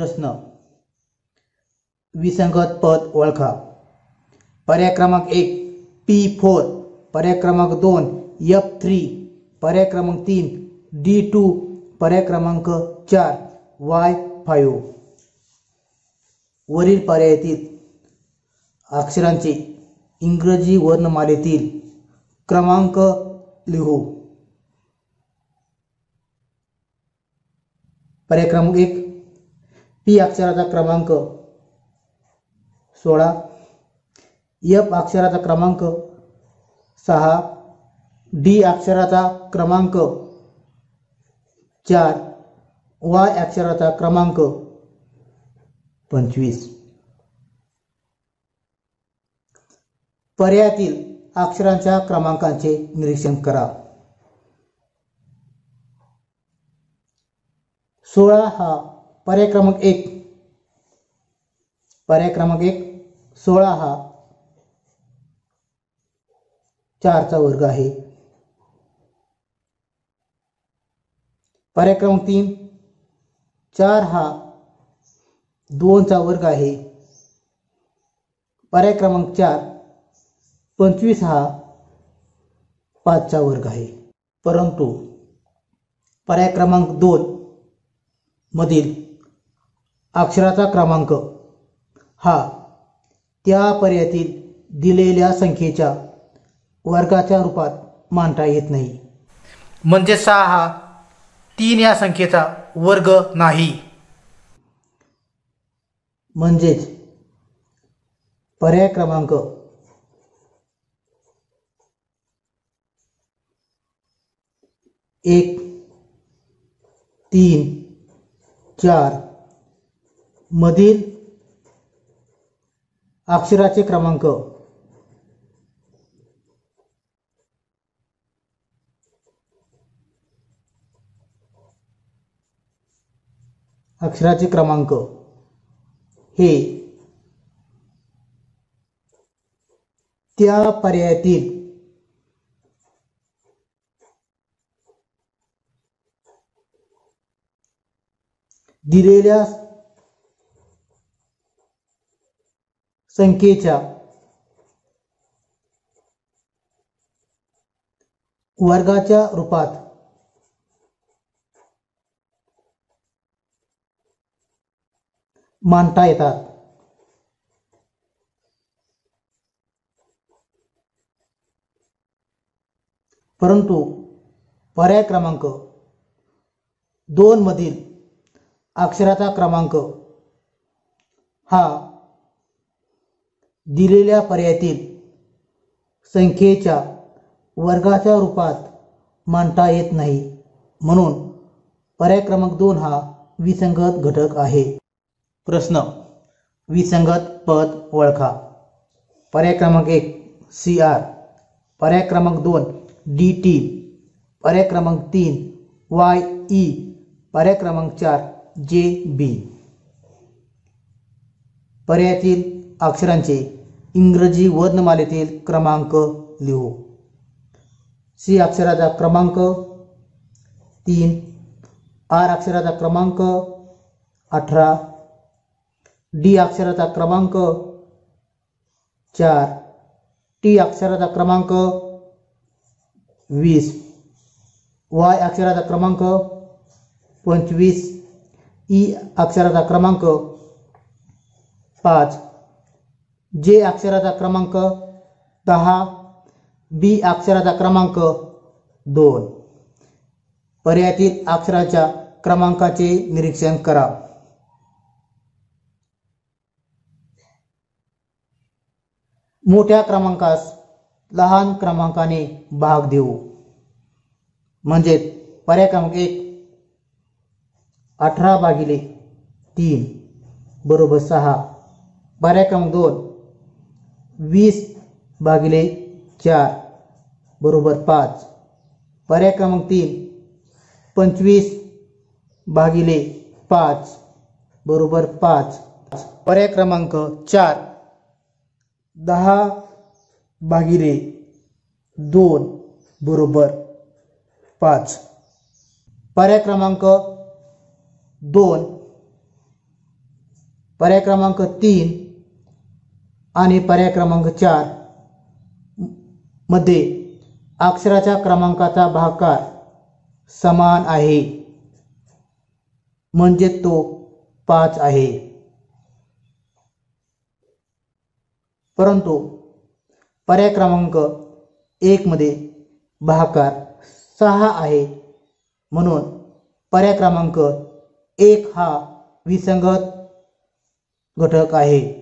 प्रश्न, विसंगत पद ओळखा। पर्याय क्रमांक 1 P4, पर्याय क्रमांक 2 F3, पर्याय क्रमांक 3 D2, पर्याय क्रमांक 4 Y5। वरील पर्यायातील अक्षरांची इंग्रजी वर्णमालेतील क्रमांक लिहू। पर्याय क्रमांक 1 पी अक्षराचा क्रमांक 16, एफ अक्षराचा क्रमांक 6, डी अक्षराचा क्रमांक 4, वाय अक्षराचा क्रमांक 25। पर्यायातील अक्षरांच्या क्रमांकांचे निरीक्षण करा। 16 हा पर्याय क्रमांक 1, पर्याय क्रमांक 1 16 हा 4 चा वर्ग आहे। पर्याय क्रमांक 3 4 हा 2 चा वर्ग आहे। पर्याय क्रमांक 4 25 हा 5 चा वर्ग आहे। परंतु पर्याय क्रमांक 2 मधील अक्षराचा क्रमांक हा त्या पर्यायातील दिलेल्या संख्येच्या वर्गाच्या रूपात मांडता येत नाही, म्हणजे 6 हा 3 या संख्येचा वर्ग नाही। म्हणजेच पर्याय क्रमांक 1 3 4 मधील अक्षराचे क्रमांक हे त्या पर्यायातील दिलेल्या संख्येच्या वर्गाच्या रूपात मांडता येतात। परंतु पर्याय क्रमांक 2 मधील अक्षराचा क्रमांक हा दिलेल्या पर्यायातील संख्येच्या वर्गाच्या रूपात मांडता येत नाही, म्हणून पर्याय क्रमांक 2 हा विसंगत घटक आहे। प्रश्न, विसंगत पद ओळखा। पर्याय क्रमांक 1 CR, पर्याय क्रमांक 2 DT, पर्याय क्रमांक 3 YE, पर्याय क्रमांक 4 JB। पर्यायातील अक्षरांचे इंग्रजी वर्णमालेतील क्रमांक लिहू। सी अक्षराचा क्रमांक 3, आर अक्षराचा क्रमांक 18, डी अक्षराचा क्रमांक 4, टी अक्षराचा क्रमांक 20, वाय अक्षराचा क्रमांक 25, ई अक्षराचा क्रमांक 5, जे अक्षराचा क्रमांक 10, बी अक्षराचा क्रमांक 2। पर्यायातील अक्षराच्या क्रमांकाचे निरीक्षण करा। मोठ्या क्रमांकास लहान क्रमांकाने भाग देऊ, म्हणजे पर्याय क्रमांक 1 18/3 बरोबर 6, पर्याय क्रमांक 2 20/4 बरोबर 5, पर्याय क्रमांक 3 25/5 बरोबर 5, पर्याय क्रमांक 4 10/2 बरोबर 5, पर्याय क्रमांक 2 पर्याय क्रमांक 3 आणि पर्याय क्रमांक 4 मध्ये अक्षराच्या क्रमांकाचा भागाकार समान आहे म्हणजे तो 5 आहे, परंतु पर्याय क्रमांक 1 मध्ये भागाकार 6 आहे म्हणून पर्याय क्रमांक 1 हा विसंगत घटक आहे।